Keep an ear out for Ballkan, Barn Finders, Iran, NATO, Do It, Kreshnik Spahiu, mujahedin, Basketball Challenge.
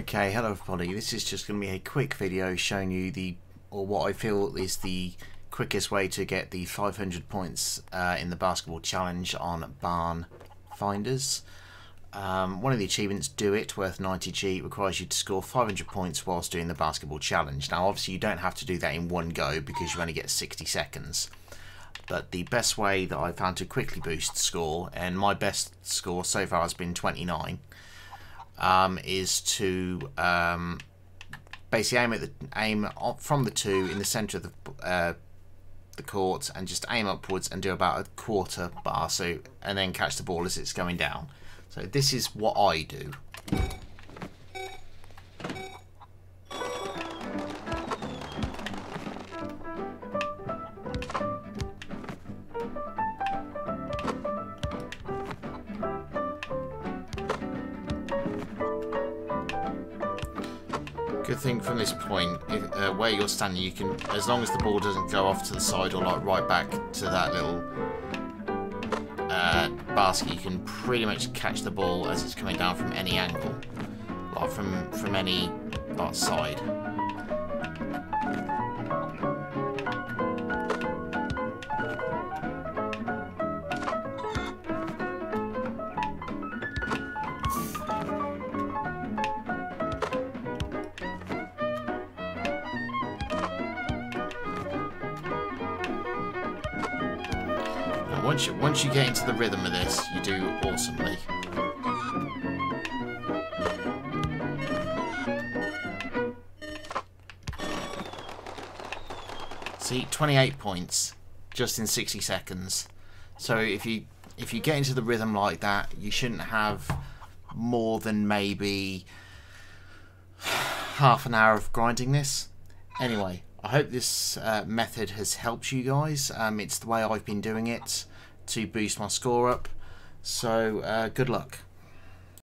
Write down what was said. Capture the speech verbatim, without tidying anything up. Okay, hello everybody. This is just going to be a quick video showing you the, or what I feel is the quickest way to get the five hundred points uh, in the Basketball Challenge on Barn Finders. Um, one of the achievements, Do It, worth ninety G, requires you to score five hundred points whilst doing the Basketball Challenge. Now obviously you don't have to do that in one go because you only get sixty seconds. But the best way that I found to quickly boost score, and my best score so far has been twenty-nine, Um, is to um, basically aim at the aim from the two in the centre of the uh, the court and just aim upwards and do about a quarter bar, so and then catch the ball as it's going down. So this is what I do. Good thing from this point, if, uh, where you're standing, you can, as long as the ball doesn't go off to the side or like right back to that little uh, basket, you can pretty much catch the ball as it's coming down from any angle, like from from any like, side. Once you, once you get into the rhythm of this, you do awesomely. See, twenty-eight points just in sixty seconds. So if you if you get into the rhythm like that, you shouldn't have more than maybe half an hour of grinding this. Anyway, I hope this uh, method has helped you guys. Um, it's the way I've been doing it to boost my score up, so uh, good luck.